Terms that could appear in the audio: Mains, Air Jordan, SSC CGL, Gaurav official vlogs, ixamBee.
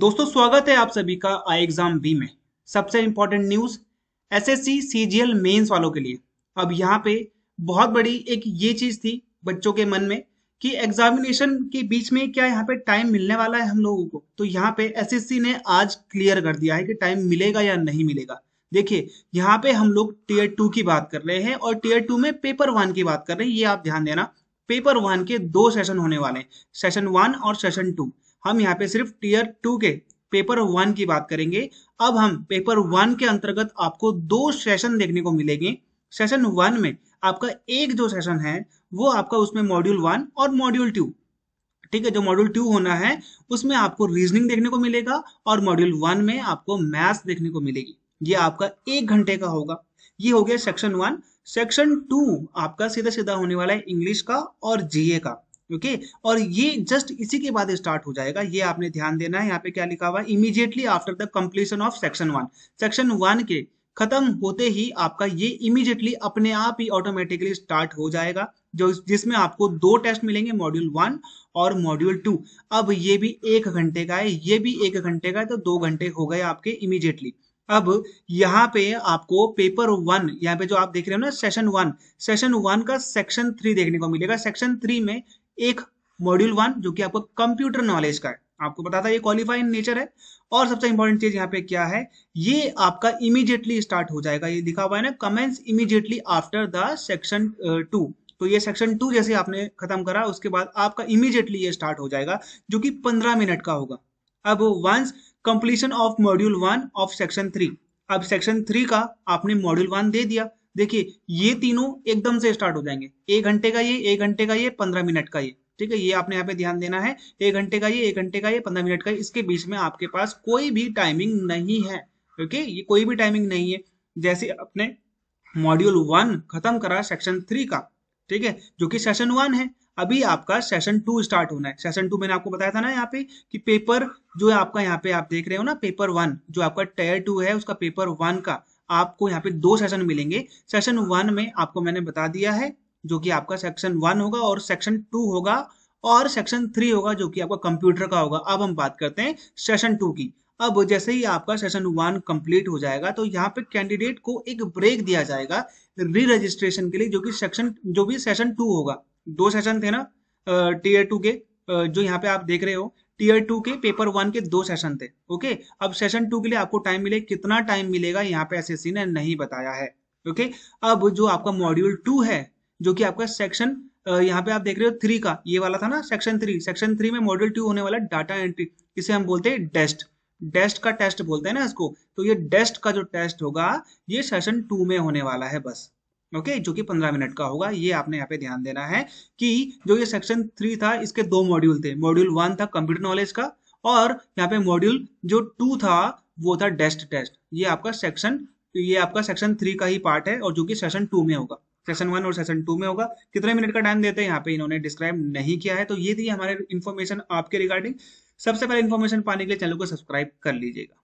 दोस्तों स्वागत है आप सभी का आई एग्जाम बी में। सबसे important news SSC CGL mains वालों के लिए। अब यहाँ पे बहुत बड़ी एक ये चीज थी बच्चों के मन में कि एग्जामिनेशन के बीच में क्या यहाँ पे टाइम मिलने वाला है हम लोगों को, तो यहाँ पे एसएससी ने आज क्लियर कर दिया है कि टाइम मिलेगा या नहीं मिलेगा। देखिए यहाँ पे हम लोग टियर 2 की बात कर रहे हैं और टियर 2 में पेपर 1 की बात कर रहे हैं, ये आप ध्यान देना। पेपर 1 के 2 सेशन होने वाले हैं, सेशन 1 और सेशन 2। हम यहाँ पे सिर्फ टियर 2 के पेपर 1 की बात करेंगे। अब हम पेपर 1 के अंतर्गत आपको 2 सेशन देखने को मिलेंगे। सेशन 1 में आपका एक जो सेशन है वो आपका उसमें मॉड्यूल 1 और मॉड्यूल 2, ठीक है, जो मॉड्यूल 2 होना है उसमें आपको रीजनिंग देखने को मिलेगा और मॉड्यूल 1 में आपको मैथ्स देखने को मिलेगी। ये आपका 1 घंटे का होगा। ये हो गया सेक्शन 1। सेक्शन 2 आपका सीधा सीधा होने वाला है इंग्लिश का और जीए का, ओके, और ये जस्ट इसी के बाद स्टार्ट हो जाएगा। ये आपने ध्यान देना है। यहाँ पे क्या लिखा हुआ है, immediately after the completion of section 1। Section 1 के खत्म होते ही आपका ये इमीडिएटली अपने आप ही ऑटोमेटिकली स्टार्ट हो जाएगा, जो जिसमें आपको 2 टेस्ट मिलेंगे, मॉड्यूल 1 और मॉड्यूल 2। अब ये भी 1 घंटे का है, ये भी 1 घंटे का है, तो 2 घंटे हो गए आपके इमीडिएटली। अब यहाँ पे आपको पेपर 1, यहाँ पे जो आप देख रहे हो ना सेशन 1 का सेक्शन 3 देखने को मिलेगा। सेक्शन 3 में एक मॉड्यूल 1 जो कि आपको कंप्यूटर नॉलेज का है, आपको पता था ये क्वालिफाई इन नेचर है। और सबसे इंपॉर्टेंट चीज यहाँ पे क्या है, ये आपका इमीडिएटली स्टार्ट हो जाएगा। ये लिखा हुआ है ना, commences immediately after the section 2। तो ये सेक्शन 2 जैसे आपने खत्म करा उसके बाद आपका इमीडिएटली ये स्टार्ट हो जाएगा, जो कि 15 मिनट का होगा। अब once completion of module 1 of section 3। अब सेक्शन 3 का आपने मॉड्यूल 1 दे दिया। देखिए ये तीनों एकदम से स्टार्ट हो जाएंगे, 1 घंटे का ये, 1 घंटे का ये, 15 मिनट का ये, ठीक है। ये आपने यहाँ पे ध्यान देना है, 1 घंटे का ये, 1 घंटे का ये, 15 मिनट का। इसके बीच में आपके पास कोई भी टाइमिंग नहीं है, ओके, ये कोई भी टाइमिंग नहीं है। जैसे अपने मॉड्यूल 1 खत्म करा सेक्शन 3 का, ठीक है, जो कि सेशन 1 है, अभी आपका सेशन 2 स्टार्ट होना है। सेशन 2 मैंने आपको बताया था ना यहाँ पे कि पेपर जो है आपका, यहाँ पे आप देख रहे हो ना पेपर 1 जो आपका टियर 2 है उसका पेपर 1 का आपको यहाँ पे 2 सेशन मिलेंगे। सेशन 1 में आपको मैंने बता दिया है जो कि आपका सेक्शन 1 होगा और सेक्शन 2 होगा और सेक्शन 3 होगा जो कि आपका कंप्यूटर का होगा। अब हम बात करते हैं सेशन 2 की। अब जैसे ही आपका सेशन 1 कंप्लीट हो जाएगा तो यहाँ पे कैंडिडेट को एक ब्रेक दिया जाएगा री रजिस्ट्रेशन के लिए, जो कि सेशन 2 होगा। 2 सेशन थे ना टियर 2 के, जो यहाँ पे आप देख रहे हो टियर 2 के पेपर 1 के 2 सेशन थे, ओके। अब सेशन 2 के लिए आपको टाइम मिले, कितना टाइम मिलेगा यहाँ पे एसएससी ने नहीं बताया है, ओके। अब जो आपका मॉड्यूल 2 है जो कि आपका सेक्शन यहाँ पे आप देख रहे हो 3 का, ये वाला था ना सेक्शन 3। सेक्शन 3 में मॉड्यूल 2 होने वाला डाटा एंट्री, इसे हम बोलते हैं डेस्ट का टेस्ट बोलते हैं ना इसको। तो ये डेस्ट का जो टेस्ट होगा ये सेशन 2 में होने वाला है बस, ओके, जो कि 15 मिनट का होगा। ये आपने यहाँ पे ध्यान देना है कि जो ये सेक्शन 3 था इसके 2 मॉड्यूल थे। मॉड्यूल 1 था कंप्यूटर नॉलेज का और यहाँ पे मॉड्यूल 2 था वो था डेस्ट टेस्ट। ये आपका सेक्शन 3 का ही पार्ट है और जो कि सेशन 2 में होगा, सेशन 1 और सेशन 2 में होगा। कितने मिनट का टाइम देते हैं यहाँ पे इन्होंने डिस्क्राइब नहीं किया है। तो ये थी हमारे इन्फॉर्मेशन आपके रिगार्डिंग। सबसे पहले इन्फॉर्मेशन पाने के लिए चैनल को सब्सक्राइब कर लीजिएगा।